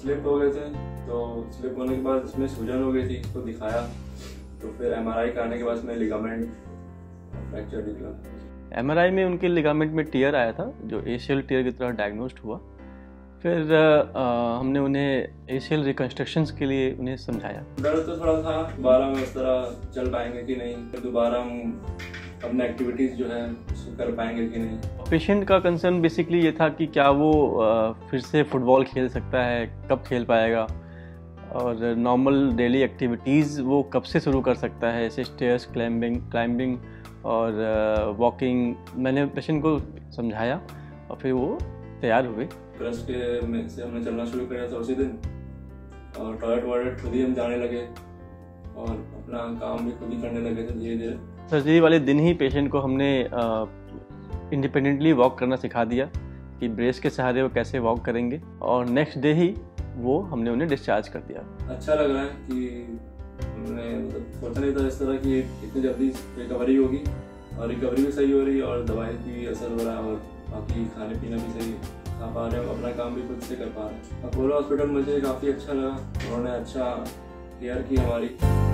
Slip हो गए थे, तो स्लिप होने के बाद इसमें सूजन हो गई थी, इसको दिखाया तो फिर एमआरआई कराने के बाद इसमें लिगामेंट फ्रैक्चर निकला। एमआरआई में उनके लिगामेंट में टीयर आया था जो एसीएल टीयर की तरह डायग्नोस्ड हुआ। फिर हमने उन्हें एसीएल रिकन्स्ट्रक्शन के लिए उन्हें समझाया। डर तो थोड़ा था, दोबारा हम इस तरह चल पाएंगे कि नहीं, तो दोबारा हम अपने एक्टिविटीज़ जो है उसको कर पाएंगे कि नहीं। पेशेंट का कंसर्न बेसिकली ये था कि क्या वो फिर से फुटबॉल खेल सकता है, कब खेल पाएगा, और नॉर्मल डेली एक्टिविटीज़ वो कब से शुरू कर सकता है, जैसे स्टेयर्स क्लाइंबिंग और वॉकिंग। मैंने पेशेंट को समझाया और फिर वो तैयार हुए। क्रस्ट के में से हमने चलना शुरू किया था उसी दिन, और टॉयलेट वॉयलेट खुद ही हम जाने लगे और अपना काम भी खुद ही करने लगे थे धीरे धीरे। सर्जरी वाले दिन ही पेशेंट को हमने इंडिपेंडेंटली वॉक करना सिखा दिया कि ब्रेस के सहारे वो कैसे वॉक करेंगे, और नेक्स्ट डे ही वो हमने उन्हें डिस्चार्ज कर दिया। अच्छा लग रहा है कि हमने सोचा नहीं था इस तरह कि इतनी जल्दी रिकवरी होगी, और रिकवरी भी सही हो रही है और दवाई भी असर हो रहा है, और बाकी खाने पीना भी सही खा पा रहे हैं, अपना काम भी खुद से कर पा रहे हैं। अपोलो हॉस्पिटल मुझे काफ़ी अच्छा लगा, उन्होंने अच्छा केयर की हमारी।